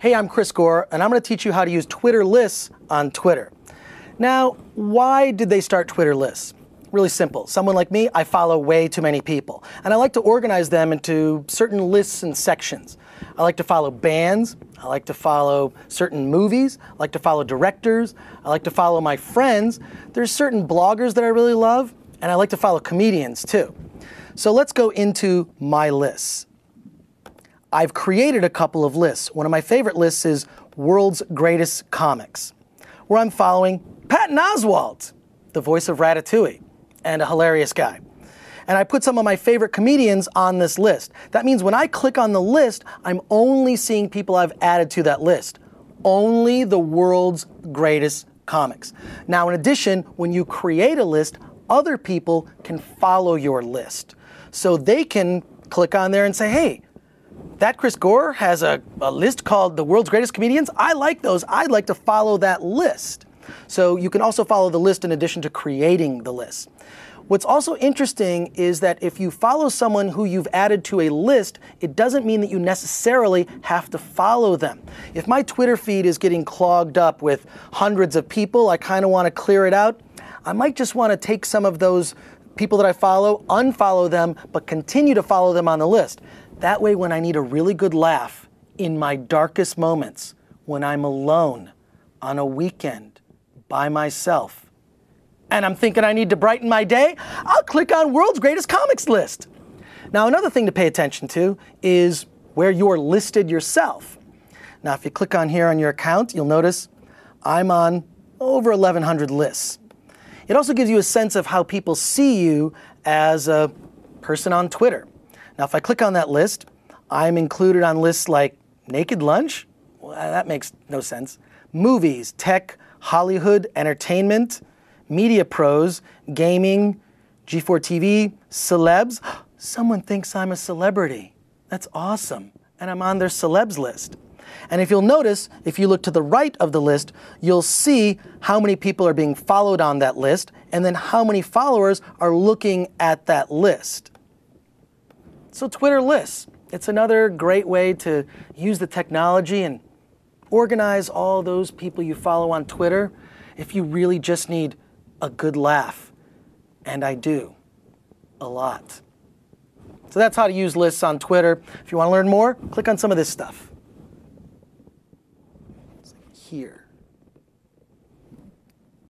hey, I'm Chris Gore, and I'm going to teach you how to use Twitter lists on Twitter. Now, why did they start Twitter lists? Really simple. Someone like me, I follow way too many people, and I like to organize them into certain lists and sections. I like to follow bands, I like to follow certain movies, I like to follow directors, I like to follow my friends. There's certain bloggers that I really love, and I like to follow comedians too. So let's go into my lists. I've created a couple of lists. One of my favorite lists is World's Greatest Comics, where I'm following Patton Oswalt, the voice of Ratatouille, and a hilarious guy. And I put some of my favorite comedians on this list. That means when I click on the list, I'm only seeing people I've added to that list. Only the world's greatest comics. Now, in addition, when you create a list, other people can follow your list. So they can click on there and say, hey, that Chris Gore has a list called The World's Greatest Comedians. I like those. I'd like to follow that list. So you can also follow the list in addition to creating the list. What's also interesting is that if you follow someone who you've added to a list, it doesn't mean that you necessarily have to follow them. If my Twitter feed is getting clogged up with hundreds of people, I kind of want to clear it out. I might just want to take some of those people that I follow, unfollow them, but continue to follow them on the list. That way, when I need a really good laugh in my darkest moments, when I'm alone on a weekend by myself, and I'm thinking I need to brighten my day, I'll click on World's Greatest Comics list. Now, another thing to pay attention to is where you're listed yourself. Now, if you click on here on your account, you'll notice I'm on over 1,100 lists. It also gives you a sense of how people see you as a person on Twitter. Now, if I click on that list, I'm included on lists like Naked Lunch. Well, that makes no sense. Movies, tech, Hollywood, entertainment, media pros, gaming, G4TV, celebs. Someone thinks I'm a celebrity. That's awesome. And I'm on their celebs list. And if you'll notice, if you look to the right of the list, you'll see how many people are being followed on that list, and then how many followers are looking at that list. So Twitter lists. It's another great way to use the technology and organize all those people you follow on Twitter if you really just need a good laugh, and I do, a lot. So that's how to use lists on Twitter. If you want to learn more, click on some of this stuff. It's here.